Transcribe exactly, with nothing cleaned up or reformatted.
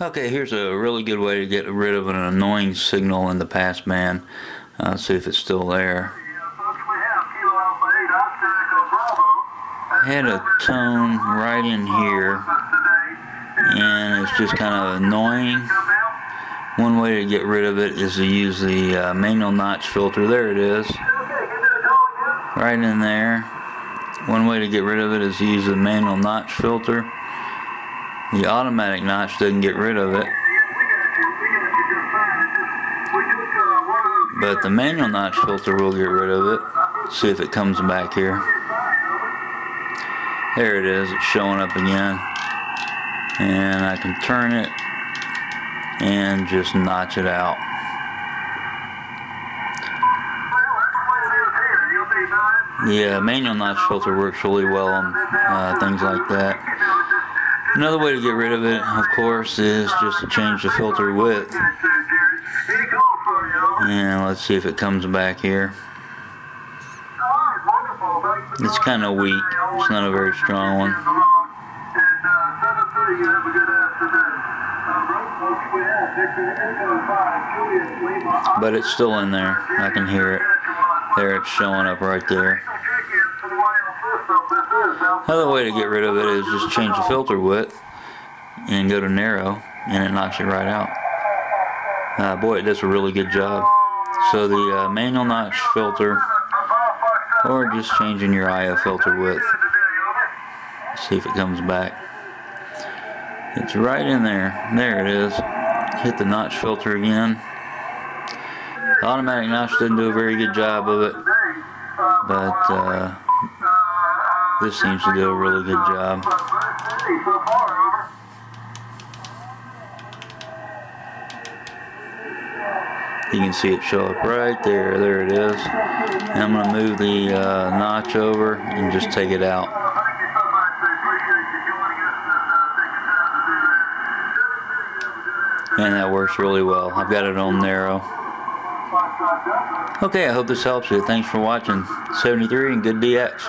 Okay, here's a really good way to get rid of an annoying signal in the passband. Uh, see if it's still there. I had a tone right in here, and it's just kind of annoying. One way to get rid of it is to use the uh, manual notch filter. There it is, right in there. One way to get rid of it is to use the manual notch filter. The automatic notch doesn't get rid of it, but the manual notch filter will get rid of it. Let's see if it comes back here. There it is, it's showing up again. And I can turn it and just notch it out. Yeah, manual notch filter works really well on uh, things like that. Another way to get rid of it, of course, is just to change the filter width. And let's see if it comes back here. It's kind of weak. It's not a very strong one. But it's still in there. I can hear it. There, it's showing up right there. Another way to get rid of it is just change the filter width and go to narrow, and it knocks it right out. Uh, boy, it does a really good job. So the uh, manual notch filter, or just changing your I F filter width. Let's see if it comes back. It's right in there. There it is. Hit the notch filter again. The automatic notch didn't do a very good job of it, but uh, this seems to do a really good job. You can see it show up right there. There it is. And I'm going to move the uh, notch over and just take it out. And that works really well. I've got it on narrow. Okay, I hope this helps you. Thanks for watching. seventy-three and good D X.